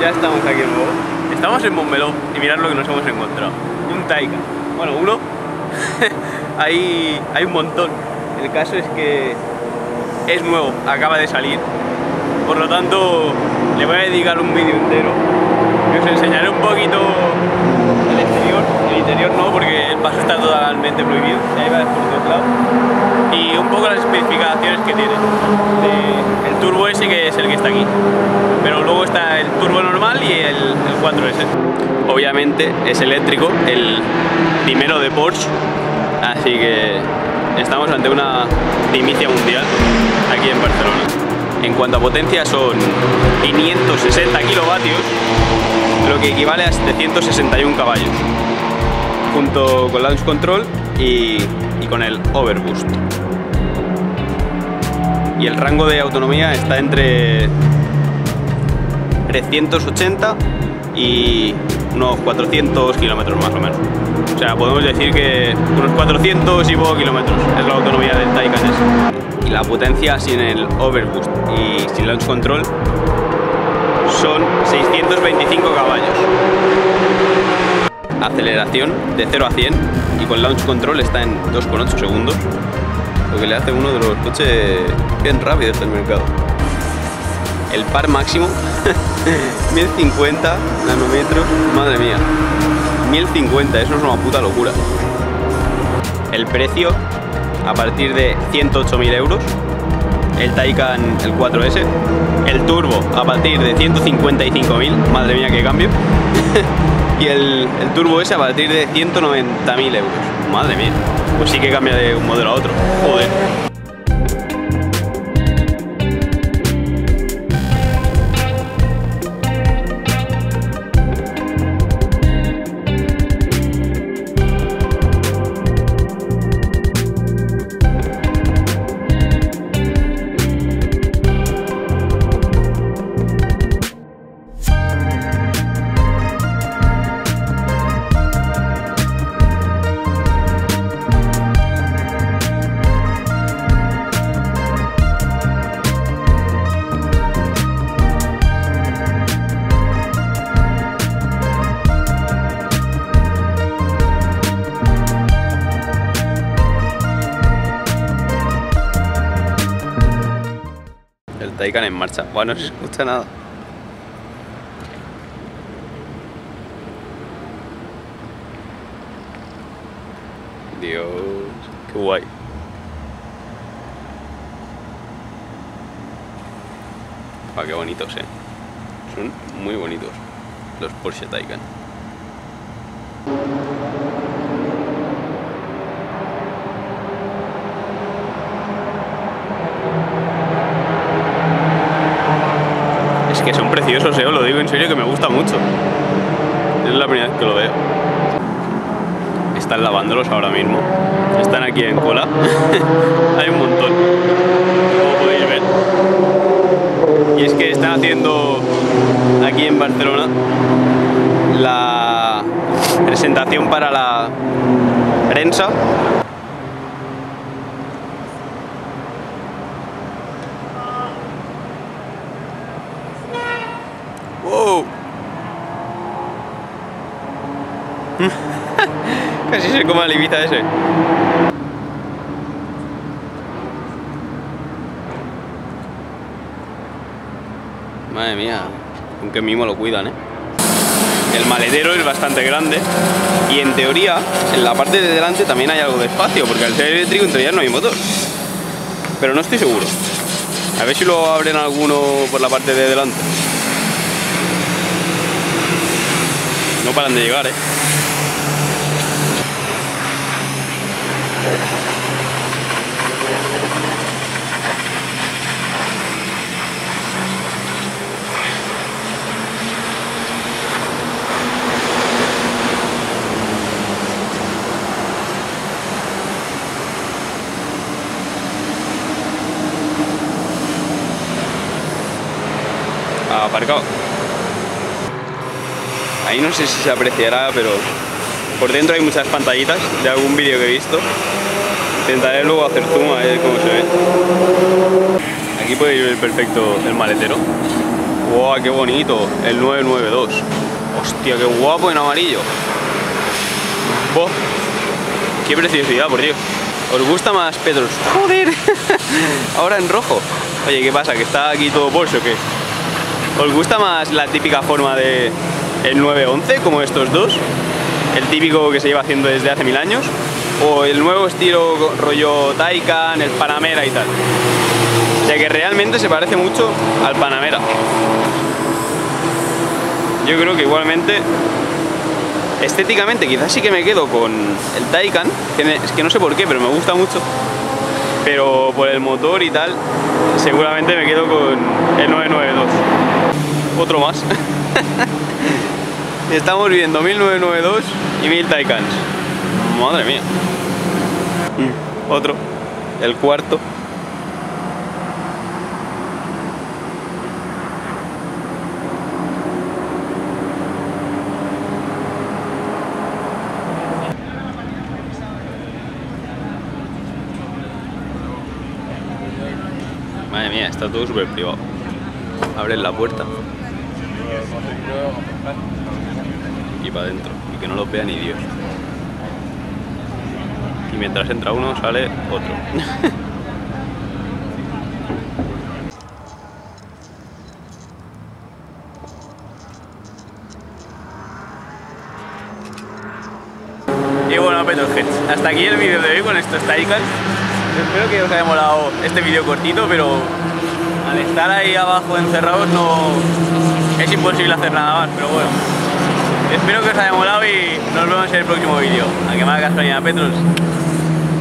ya estamos aquí en Montmeló. Estamos en Montmeló y mirad lo que nos hemos encontrado. Un Taycan. Bueno, uno. hay un montón. El caso es que es nuevo, acaba de salir. Por lo tanto, le voy a dedicar un vídeo entero. Os enseñaré un poquito el exterior. El interior no, porque el paso está totalmente prohibido. Ahí va por todos lados. Y un poco las especificaciones que tiene. El turbo ese que es el que está aquí. Pero luego está el turbo normal y el 4S. Obviamente es eléctrico, el primero de Porsche. Así que estamos ante una primicia mundial aquí en Barcelona. En cuanto a potencia son 560 kilovatios, lo que equivale a 761 caballos, junto con Launch Control y con el Overboost. Y el rango de autonomía está entre 380 y unos 400 kilómetros más o menos. O sea, podemos decir que unos 400 y poco kilómetros es la autonomía del Taycan. Y la potencia sin el Overboost y sin Launch Control son 625 caballos. Aceleración de 0 a 100 y con Launch Control está en 2,8 segundos, lo que le hace uno de los coches bien rápidos del mercado. El par máximo, 1050 nanómetros, madre mía, 1050, eso es una puta locura. El precio a partir de 108.000 euros, el Taycan, el 4S, el turbo a partir de 155.000, madre mía que cambio, y el turbo S a partir de 190.000 euros, madre mía, pues sí que cambia de un modelo a otro, joder. Taycan en marcha. Bueno, no se escucha nada. Dios, qué guay. Ah, qué bonitos, Son muy bonitos los Porsche Taycan. Que son preciosos, os lo digo en serio que me gusta mucho. Es la primera vez que lo veo. Están lavándolos ahora mismo. Están aquí en cola. Hay un montón, como podéis ver. Y es que están haciendo aquí en Barcelona la presentación para la prensa. Casi se come la Ibiza ese. Madre mía, con qué mimo lo cuidan, El maletero es bastante grande y en teoría en la parte de delante también hay algo de espacio, porque al ser eléctrico en teoría no hay motor. Pero no estoy seguro. A ver si lo abren alguno por la parte de delante. No paran de llegar, Aparcado. Ahí no sé si se apreciará, pero por dentro hay muchas pantallitas de algún vídeo que he visto. Intentaré luego hacer zoom a ver cómo se ve. Aquí podéis ver perfecto el maletero. ¡Guau! Wow, ¡qué bonito! El 992. ¡Hostia, qué guapo en amarillo! ¡Wow! ¡Qué preciosidad, por Dios! ¿Os gusta más Petros? ¡Joder! Ahora en rojo. Oye, ¿qué pasa? ¿Que está aquí todo Porsche o qué? ¿Os gusta más la típica forma de el 911, como estos dos? El típico que se lleva haciendo desde hace 1000 años. O el nuevo estilo rollo Taycan, el Panamera y tal. Ya que realmente se parece mucho al Panamera. Yo creo que igualmente, estéticamente, quizás sí que me quedo con el Taycan. Es que no sé por qué, pero me gusta mucho. Pero por el motor y tal, seguramente me quedo con el 992. Otro más. Estamos viendo 1992 y 1000 Taycans. Madre mía. Otro. El cuarto. Madre mía, está todo súper privado. Abren la puerta y para adentro, y que no lo vea ni Dios. Y mientras entra uno, sale otro. Y bueno, Petros Heads, hasta aquí el vídeo de hoy con estos Taycans. Espero que os haya molado este vídeo cortito, pero al estar ahí abajo encerrados no es imposible hacer nada más, pero bueno. Espero que os haya molado y nos vemos en el próximo vídeo. A quemar gasolina, Petros.